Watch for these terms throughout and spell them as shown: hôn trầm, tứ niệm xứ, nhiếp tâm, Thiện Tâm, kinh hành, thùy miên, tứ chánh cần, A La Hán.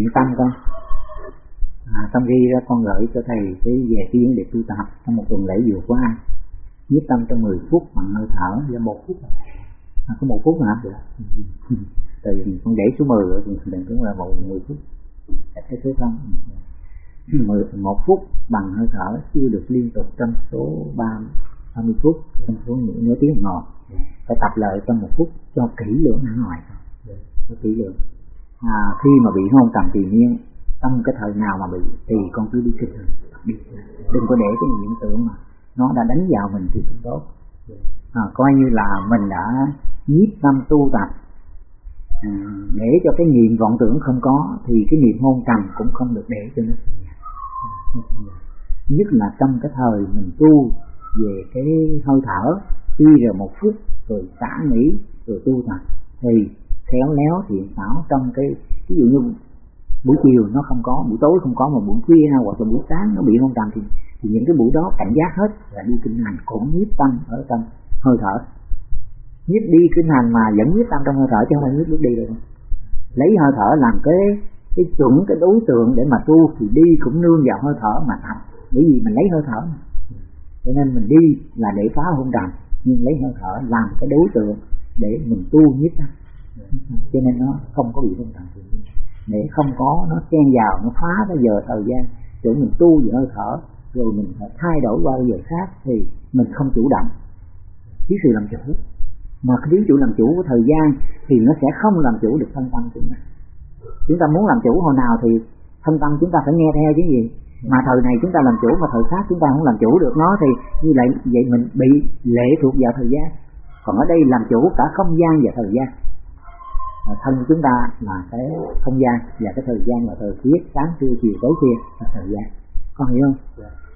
thiện tâm con. Xong khi đó con gửi cho thầy về cái vấn đề tu tập trong một tuần lễ vừa qua, nhiếp tâm trong 10 phút bằng hơi thở, do 1 phút có 1 phút hả? Rồi con để số 10 rồi, mình cũng là 10 phút. Đặt cái số không 1 phút bằng hơi thở chưa được liên tục trong số 30 phút, trong số nửa tiếng ngồi. Phải tập lại trong 1 phút cho kỹ lưỡng ở ngoài, cho kỹ lưỡng. Khi mà bị không tầm tự nhiên, trong cái thời nào mà bị thì con cứ đi thực đi, đừng có để cái hiện tượng mà nó đã đánh vào mình thì không tốt. Coi như là mình đã nhiếp tâm tu tập để cho cái niệm vọng tưởng không có, thì cái niệm hôn trầm cũng không được để cho nó sinh ra. Nhất là trong cái thời mình tu về cái hơi thở, tuy rồi 1 phút rồi xả nghĩ rồi tu tập thì khéo léo thiện xảo trong cái, ví dụ như buổi chiều nó không có, buổi tối không có, mà buổi khuya hoặc là buổi sáng nó bị hôn trầm thì những cái buổi đó cảnh giác hết, là đi kinh hành cũng nhiếp tâm ở trong hơi thở. Nhiếp đi kinh hành mà vẫn nhiếp tâm trong hơi thở, chứ không phải nhiếp lúc đi được. Lấy hơi thở làm cái chuẩn, cái đối tượng để mà tu, thì đi cũng nương vào hơi thở mà tập, bởi vì mình lấy hơi thở mà. Cho nên mình đi là để phá hôn trầm, nhưng lấy hơi thở làm cái đối tượng để mình tu nhiếp tâm, cho nên nó không có bị hôn trầm. Để không có nó chen vào, nó phá cái giờ thời gian để mình tu về hơi thở, rồi mình phải thay đổi qua giờ khác thì mình không chủ động, thiếu sự làm chủ. Mà cái thiếu chủ làm chủ của thời gian thì nó sẽ không làm chủ được thân tâm chúng ta. Chúng ta muốn làm chủ hồi nào thì thân tâm chúng ta phải nghe theo chứ gì. Mà thời này chúng ta làm chủ mà thời khác chúng ta không làm chủ được nó, thì như lại vậy mình bị lệ thuộc vào thời gian. Còn ở đây làm chủ cả không gian và thời gian. Thân của chúng ta là cái không gian, và cái thời gian là thời tiết, sáng trưa chiều tối kia là thời gian, con hiểu không?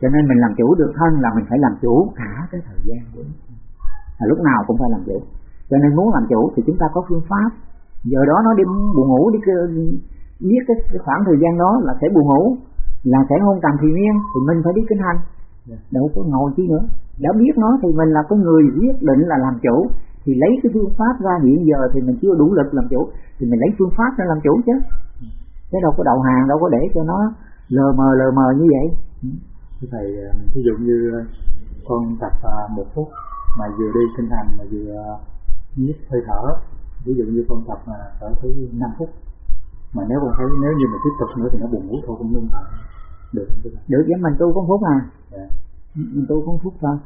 Cho nên mình làm chủ được thân là mình phải làm chủ cả cái thời gian của mình. Lúc nào cũng phải làm chủ. Cho nên muốn làm chủ thì chúng ta có phương pháp. Giờ đó nó đi buồn ngủ, đi biết cái khoảng thời gian đó là sẽ buồn ngủ, là sẽ hôn trầm thì miên, thì mình phải đi kinh hành, đâu có ngồi chi nữa. Đã biết nó thì mình là cái người quyết định là làm chủ, thì lấy cái phương pháp ra. Hiện giờ thì mình chưa đủ lực làm chủ, thì mình lấy phương pháp ra làm chủ chứ. Thế đâu có đậu hàng, đâu có để cho nó lờ mờ như vậy. Thưa thầy, ví dụ như con tập 1 phút mà vừa đi kinh hành mà vừa nhích hơi thở, ví dụ như con tập mà ở thứ 5 phút, mà nếu con thấy nếu như mình tiếp tục nữa thì nó buồn ngủ thôi, con ngưng lại được không? Được, với mình tu có 1 phút à? Dạ. Mình tu có 1 phút thôi.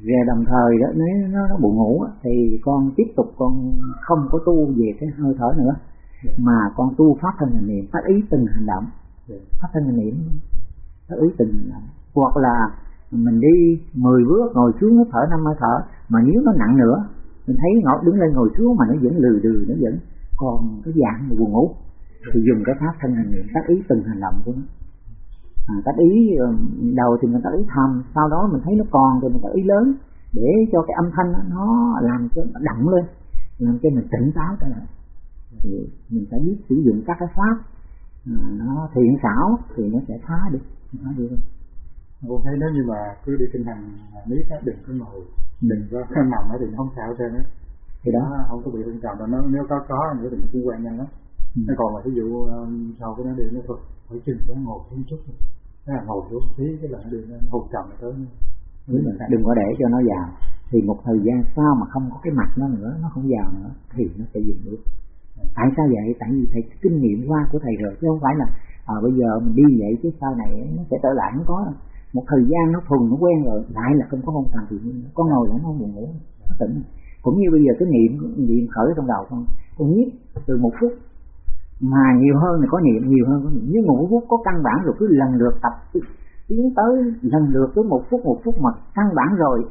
Rồi đồng thời đó, nếu nó buồn ngủ thì con tiếp tục, con không có tu về cái hơi thở nữa, mà con tu phát thân hành niệm, phát ý từng hành động, phát thân hành niệm, phát ý từng hành động. Hoặc là mình đi 10 bước ngồi xuống thở 5 hơi thở, mà nếu nó nặng nữa mình thấy ngồi đứng lên ngồi xuống mà nó vẫn lừ đừ, nó vẫn còn cái dạng buồn ngủ, thì dùng cái pháp thân hành niệm tác ý từng hành động của nó. Tác ý đầu thì mình tác ý thầm, sau đó mình thấy nó còn thì mình tác ý lớn, để cho cái âm thanh nó làm cho nó động lên, làm cho mình tỉnh táo trở lại. Thì mình phải biết sử dụng các cái pháp nó thiện xảo thì nó sẽ phá được, nó được. Con thấy nếu như mà cứ đi kinh hành miết á, đừng có ngồi, đừng có nằm á thì nó không sao hết trơn á, thì đó không có bị hôn trầm đâu. Nó nếu có nữa thì nó cũng quen nhanh lắm. Nó còn mà ví dụ sau cái nó đi nó thôi, phải chừng nó ngồi xuống chút, nó là ngồi xuống tí cái là nó đi hôn trầm tới. Đừng có để cho nó vào, thì một thời gian sau mà không có cái mặt nó nữa, nó không vào nữa thì nó sẽ dừng được. Tại sao vậy? Tại vì thầy kinh nghiệm qua của thầy rồi, chứ không phải là bây giờ mình đi vậy chứ sau này nó sẽ trở lại, không có đâu. Một thời gian nó thuần, nó quen rồi lại là không có hôn trầm thì con ngồi lại nó buồn ngủ, nó tỉnh. Cũng như bây giờ cái niệm khởi trong đầu con nhiếp từ 1 phút mà nhiều hơn, này có niệm nhiều hơn có niệm. Nhưng 1 phút có căn bản rồi, cứ lần lượt tập tiến tới lần lượt tới 1 phút mà căn bản rồi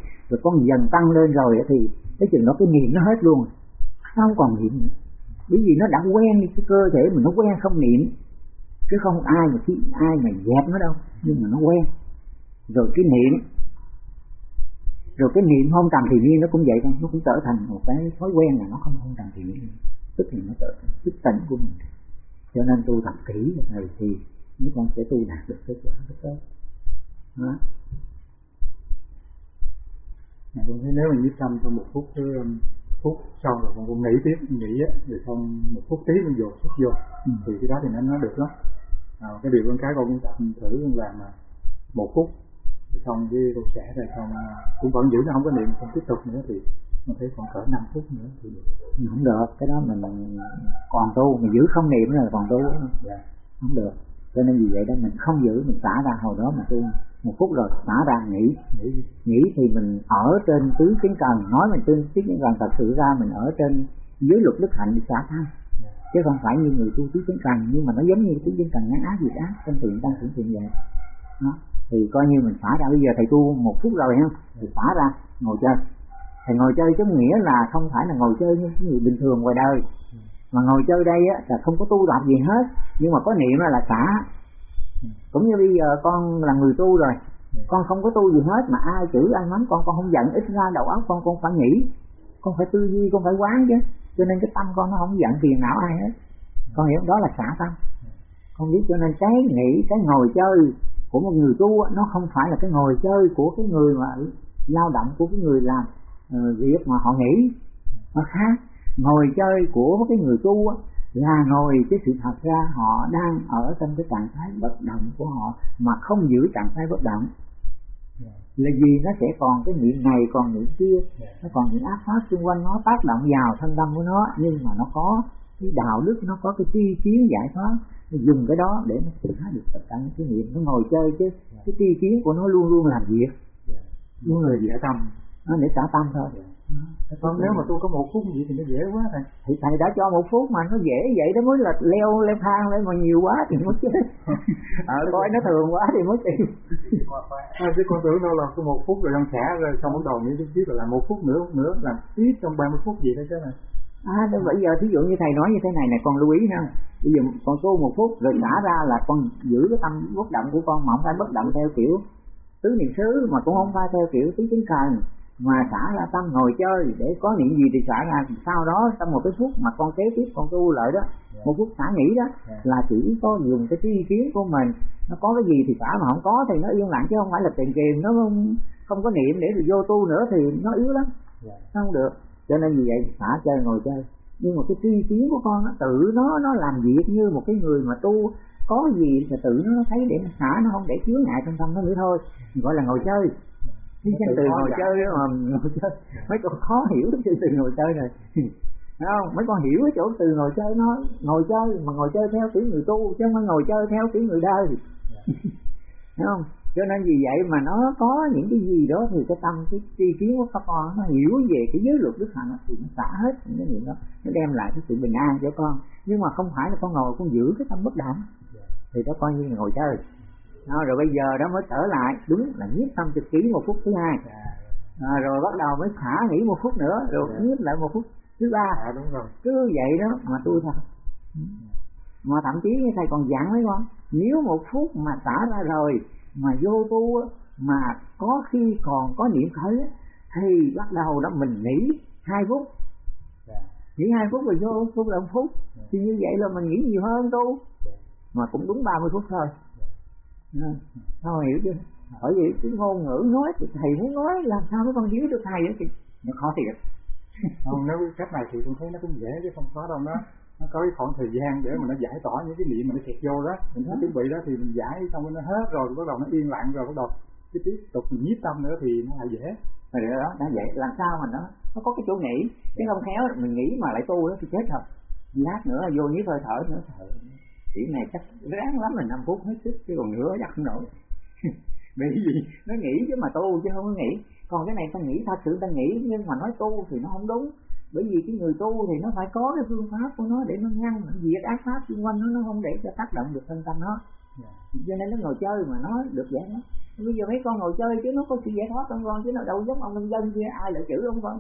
con dần tăng lên rồi thì cái chừng đó cái niệm nó hết luôn, nó không còn niệm nữa, bởi vì nó đã quen đi, cái cơ thể mình nó quen không niệm, chứ không ai mà dẹp nó đâu. Nhưng mà nó quen rồi cái niệm hôn trầm thì miên nó cũng vậy thôi, nó cũng trở thành một cái thói quen là nó không hôn trầm thì miên, tức là nó trở thành thức tỉnh của mình. Cho nên tu tập kỹ là thầy thì mấy con sẽ tu đạt được cái quả rất tốt. Đó. Con thấy nếu mình nhiếp tâm trong 1 phút phút sau rồi con cũng nghĩ tiếp, nghĩ á, rồi xong một phút tí con dồn xuất vô, thì cái đó thì nó nói được lắm. À, cái điều con cái con cũng tập thử con làm mà một phút, rồi xong với con sẽ rồi xong cũng vẫn giữ nó không có niệm, không tiếp tục nữa thì con thấy còn cỡ 5 phút nữa thì không được. Cái đó mình còn tu, mình giữ không niệm là còn tu, yeah. Không được. Cho nên vì vậy đó mình không giữ, mình xả ra hồi đó mà tu. Một phút rồi xả ra nghĩ thì mình ở trên tứ chánh cần, nói mình trên tứ chánh cần, thật sự ra mình ở trên dưới luật đức hạnh để xả thai, chứ không phải như người tu tứ chánh cần. Nhưng mà nó giống như tứ chánh cần ngã ác diệt ác, tâm thiện tăng trưởng thiện vậy đó. Thì coi như mình xả ra, bây giờ thầy tu một phút rồi ha, thì xả ra ngồi chơi. Thì ngồi chơi có nghĩa là không phải là ngồi chơi như người bình thường ngoài đời, mà ngồi chơi đây á là không có tu tập gì hết, nhưng mà có niệm là xả. Cũng như bây giờ con là người tu rồi, con không có tu gì hết mà ai chửi ai mắng con không giận, ít ra đầu óc con phải nghĩ, con phải tư duy, con phải quán chứ. Cho nên cái tâm con nó không giận phiền não ai hết, con hiểu, đó là xả tâm. Con biết, cho nên cái nghĩ, cái ngồi chơi của một người tu nó không phải là cái ngồi chơi của cái người mà lao động, của cái người làm việc mà họ nghĩ, nó khác. Ngồi chơi của cái người tu là ngồi cái sự thật ra họ đang ở trong cái trạng thái bất động của họ, mà không giữ trạng thái bất động là vì nó sẽ còn cái niệm này còn niệm kia, nó còn những ác pháp xung quanh nó tác động vào thân tâm của nó, nhưng mà nó có cái đạo đức, nó có cái tri kiến giải thoát, dùng cái đó để nó xử hóa được tất cả những cái niệm. Nó ngồi chơi chứ cái tri kiến của nó luôn luôn làm việc, luôn là dễ tâm, nó để xả tâm thôi. Còn nếu mà tôi có một phút vậy thì nó dễ quá thầy. Thì thầy đã cho một phút mà nó dễ vậy đó mới là leo thang lên, mà nhiều quá thì mới chết. Coi nó thường quá thì mới chịu. Chứ con tưởng đâu là có một phút rồi đang xả rồi xong bắt đầu những chút là làm một phút nữa làm tiếp trong 30 phút gì đó chứ này. Bây giờ thí dụ như thầy nói như thế này, con lưu ý ha. Bây giờ con tu một phút rồi xả ra là con giữ cái tâm bất động của con, mà không phải bất động theo kiểu tứ niệm xứ, mà cũng không phải theo kiểu tứ chánh cần, mà xả ra tâm ngồi chơi để có niệm gì thì xả ra. Sau đó trong một cái phút mà con kế tiếp con tu lợi đó, một phút xả nghĩ đó, là chỉ có dùng cái tri kiến của mình, nó có cái gì thì xả, mà không có thì nó yên lặng, chứ không phải là tìm kiếm nó không có niệm để vô tu nữa thì nó yếu lắm, không được. Cho nên vì vậy xả chơi ngồi chơi, nhưng mà cái tri kiến của con nó tự nó làm việc như một cái người mà tu, có gì thì tự nó thấy để nó xả, nó không để chướng ngại trong tâm nó nữa thôi, gọi là ngồi chơi. Cái chân từ ngồi chơi đó mà ngồi chơi, mấy con khó hiểu cái từ ngồi chơi này, thấy không? Mấy con hiểu cái chỗ từ ngồi chơi, nó ngồi chơi mà ngồi chơi theo kiểu người tu chứ không phải ngồi chơi theo kiểu người đời, thấy không? Cho nên vì vậy mà nó có những cái gì đó thì cái tâm, cái tri kiến của các con nó hiểu về cái giới luật đức hạnh thì nó xả hết những cái niệm đó, nó đem lại cái sự bình an cho con. Nhưng mà không phải là con ngồi con giữ cái tâm bất động thì đó coi như là ngồi chơi. Rồi bây giờ đó mới trở lại đúng là nhiếp tâm trực ký một phút thứ hai, rồi bắt đầu mới thả nghỉ một phút nữa, rồi nhiếp lại một phút thứ ba, đúng rồi. Cứ vậy đó mà tôi thật. Mà thậm chí như thầy còn dặn mấy con, nếu một phút mà xả ra rồi mà vô tu mà có khi còn có niệm khởi thì bắt đầu đó mình nghỉ 2 phút, nghỉ 2 phút rồi vô phút là 1 phút, thì như vậy là mình nghỉ nhiều hơn tu, mà cũng đúng 30 phút thôi. Sao hiểu chứ? Bởi vì cái ngôn ngữ nói thì thầy muốn nói, làm sao mấy con hiểu được thầy đó chị? Nó khó thiệt. Không, nếu cách này thì con thấy nó cũng dễ chứ không khó đâu. Nó có cái khoảng thời gian để mà nó giải tỏa những cái niệm mà nó kẹt vô đó, mình nó chuẩn bị đó thì mình giải xong nó hết rồi, bắt đầu nó yên lặng rồi bắt đầu cái tiếp tục mình nhiếp tâm nữa thì nó lại dễ. Rồi đó, nó dễ. Làm sao mà nó có cái chỗ nghỉ, chứ không khéo mình nghĩ mà lại tu đó thì chết thật. Lát nữa là vô nhiếp hơi thở nữa, thở điểm này chắc ráng lắm là 5 phút hết sức, chứ còn nữa chắc không nổi. Bởi vì nó nghĩ chứ mà tu chứ không có nghĩ. Còn cái này ta nghĩ, thật sự ta nghĩ, nhưng mà nói tu thì nó không đúng. Bởi vì cái người tu thì nó phải có cái phương pháp của nó để nó ngăn diệt ác pháp xung quanh nó không để cho tác động được thân tâm nó. Cho nên nó ngồi chơi mà nó được giải thoát. Bây giờ mấy con ngồi chơi chứ nó có sự giải thoát trong con, chứ nó đâu giống ông nông dân kia ai lại chửi ông con,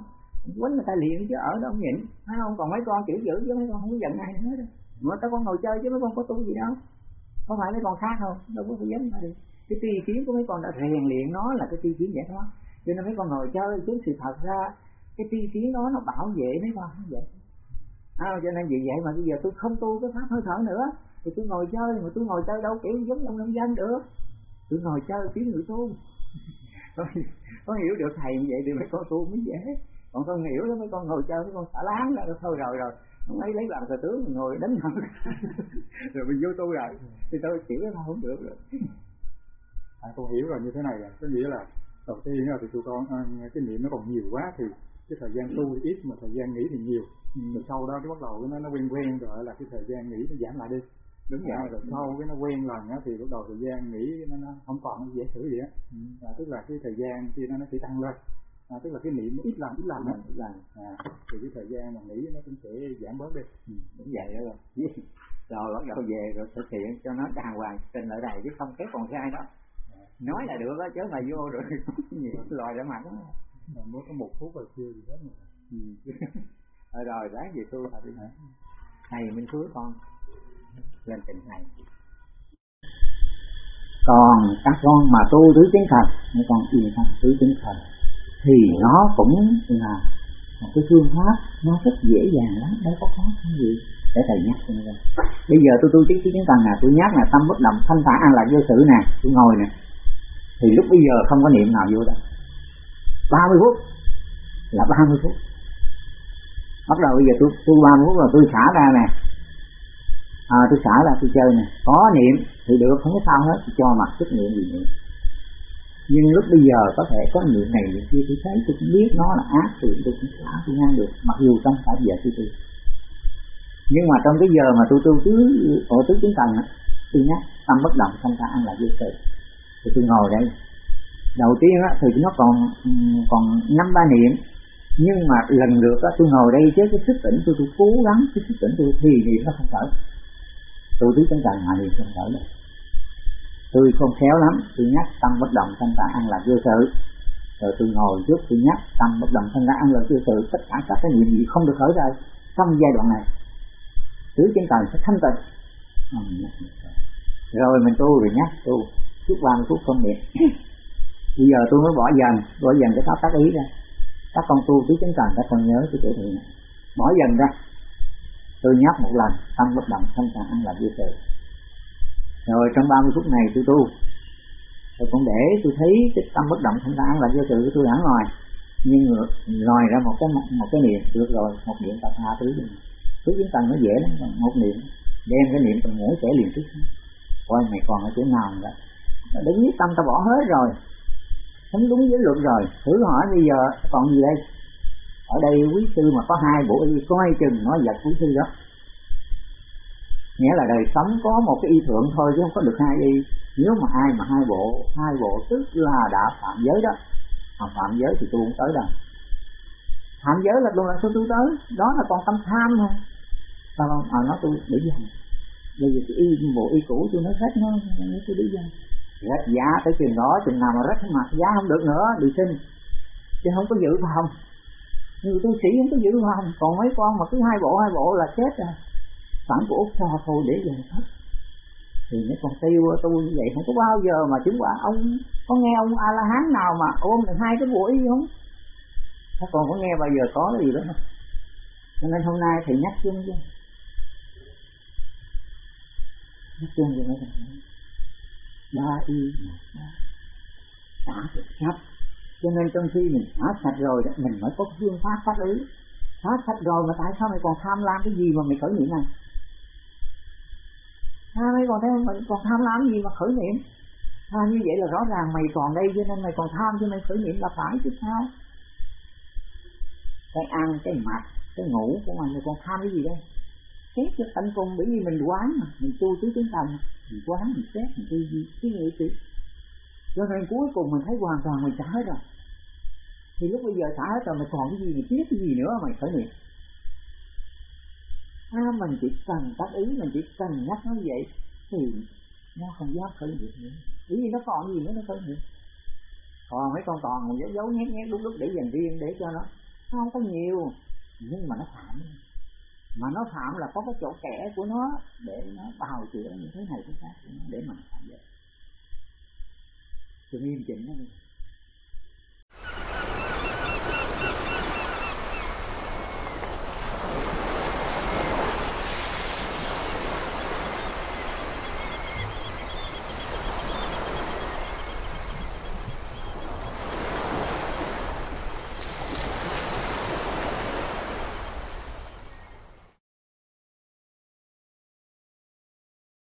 quánh người ta liền chứ ở đâu nhịn, phải không? Còn mấy con chửi dữ chứ mấy con không có giận ai hết. Mà các con ngồi chơi chứ mấy con có tu gì đâu, không phải mấy con khác không, đâu có phải giống nhau được. Cái tri kiến của mấy con đã rèn luyện nó là cái tri kiến giải thoát, cho nên mấy con ngồi chơi chứ sự thật ra cái tri kiến đó nó bảo vệ mấy con như vậy. Cho nên vì vậy mà bây giờ tôi không tu cái pháp hơi thở nữa thì tôi ngồi chơi, mà tôi ngồi chơi đâu kiểu giống ông nông dân được, tôi ngồi chơi tiếng người tu. Có hiểu được thầy như vậy thì mấy con tu mới dễ. Còn con hiểu lắm, mấy con ngồi chơi mấy con xả láng ra thôi rồi không lấy làm cờ tướng ngồi đánh hận rồi mình vô tu rồi thì tôi chịu cái không được rồi. À, tôi hiểu rồi như thế này rồi, có nghĩa là đầu tiên là thì tụi con cái niệm nó còn nhiều quá thì cái thời gian tu thì ít mà thời gian nghỉ thì nhiều, rồi sau đó cái bắt đầu cái nó quen rồi là cái thời gian nghỉ nó giảm lại đi, đúng vậy. Rồi sau cái nó quen lần á thì bắt đầu thời gian nghỉ nó không còn dễ xử gì á, tức là cái thời gian kia nó sẽ tăng lên. Tức là cái niệm ít làm đó thì cái thời gian mà nghỉ nó cũng sẽ giảm bớt đi, cũng vậy đó rồi. Rồi bắt đầu về rồi thực hiện cho nó đàng hoàng tình ở đây chứ không kép còn sai đó. Nói là được đó chứ mà vô rồi nhiều loài đã mặn mới có một phút rồi chưa gì hết mà. Rồi ráng về tu thật đi hả thầy, mình cứu con lên tình thầy. Còn các con mà tu tứ chính thần, mấy con yên tâm tứ chính thần thì nó cũng là một cái phương pháp nó rất dễ dàng lắm, đâu có khó khăn gì. Để thầy nhắc cho mình. Bây giờ tôi tu chứng kiến toàn nè, tôi nhắc là tâm bất động, thanh thản an lạc vô sự nè, tôi ngồi nè. Thì lúc bây giờ không có niệm nào vô đâu. 30 phút là 30 phút. Bắt đầu bây giờ tôi tu 30 phút là tôi xả ra nè. Tôi xả ra tôi chơi nè, có niệm thì được, không có sao hết, tôi cho mặc sức niệm gì nữa. Nhưng lúc bây giờ có thể có niệm này niệm kia, tôi thấy tôi cũng biết nó là ác thì tôi cũng xả, tôi ngăn được, mặc dù trong phải giờ tôi tu. Nhưng mà trong cái giờ mà tôi tu tứ chính thần á, tôi nhắc tâm bất động thanh thản an lạc vô sự thì tôi ngồi đây. Đầu tiên á thì nó còn 5-3 niệm, nhưng mà lần lượt á tôi ngồi đây chứ cái sức tỉnh tôi cố gắng, cái sức tỉnh tôi thì niệm nó không khởi. Tôi tứ chính thần mà niệm không khởi đâu. Tôi không khéo lắm, tôi nhắc tâm bất động thanh thản an lạc vô sự, rồi tôi ngồi trước tôi nhắc tâm bất động thanh thản an lạc vô sự, tất cả các cái niệm gì không được khởi ra trong giai đoạn này. Tứ chính thần sẽ thanh tịnh. Rồi mình tu rồi nhé, tu suốt 30 phút không niệm. Bây giờ tôi mới bỏ dần cái pháp tác ý ra. Các con tu tứ chính thần, các con nhớ cái chỗ này, bỏ dần ra. Tôi nhắc một lần tâm bất động thanh thản an lạc vô sự. Rồi trong 30 phút này tôi tu, rồi còn để tôi thấy cái tâm bất động thanh thản an lạc vô sự của tôi đã ngoài, nhưng lòi ra một cái niệm được rồi, một niệm tập tha thứ. Tứ chính thần nó dễ lắm, một niệm đem cái niệm từ ngủ sẽ liền tức coi mày còn ở chỗ nào vậy, mà đứng với tâm ta bỏ hết rồi, sống đúng với luật rồi. Thử hỏi bây giờ còn gì đây? Ở đây quý sư mà có 2 bộ y, coi chừng nó giật quý sư đó. Nghĩa là đời sống có một cái y thượng thôi chứ không có được 2 y. Nếu mà ai mà 2 bộ tức là đã phạm giới đó, mà phạm giới thì tôi không tới đâu. Phạm giới là luôn là tôi tới, đó là còn tâm tham thôi. Nói tôi để dành, bây giờ cái bộ y cũ tôi nói hết nó, nói tôi để dành rách giá tới chừng đó, chừng nào mà rách mặt giá không được nữa đi sinh, chứ không có giữ phòng. Người tu sĩ không có giữ phòng, còn mấy con mà cứ 2 bộ là chết rồi. Phản của Úc Thò thôi để dành hết. Thì mấy con tiêu tu như vậy không có bao giờ mà chứng quả. Ông có nghe ông A-la-hán nào mà ôm được 2 cái bộ y không? Các con có nghe bao giờ có cái gì đó không? Cho nên hôm nay thầy nhắc chung cho mấy thằng này 3 y 1 3 xả được sắp. Cho nên trong khi mình xả sạch rồi đó, mình mới có phương pháp phát ý. Xả sạch rồi mà tại sao mày còn tham lam cái gì mà mày khởi niệm này? Mày còn thấy mày còn tham lam cái gì mà khởi niệm? Như vậy là rõ ràng mày còn đây cho nên mày còn tham, cho mày khởi niệm là phải chứ sao? Cái ăn, cái mặc, cái ngủ của mình còn tham cái gì đây? Xét cho tận cùng, bởi vì mình quán mà, mình tu tứ chính thần, mình quán, mình xét, mình tư duy, suy nghĩ kỹ. Cho nên cuối cùng mình thấy hoàn toàn mình xả hết rồi. Thì lúc bây giờ xả hết rồi mình còn cái gì, mình tiếc cái gì nữa mày khởi niệm? Mình chỉ cần tác ý, mình chỉ cần nhắc nó vậy thì nó không dám khởi niệm nữa. Bởi vì nó còn gì nữa nó khởi niệm. Còn mấy con còn giấu nhét đúng lúc để dành riêng để cho nó. Nó không có nhiều, nhưng mà nó phạm. Mà nó phạm là có cái chỗ kẻ của nó để nó bào chữa những thứ này cái khác, để mà nó phạm vậy. Tôi nghiêm chỉnh nó đi.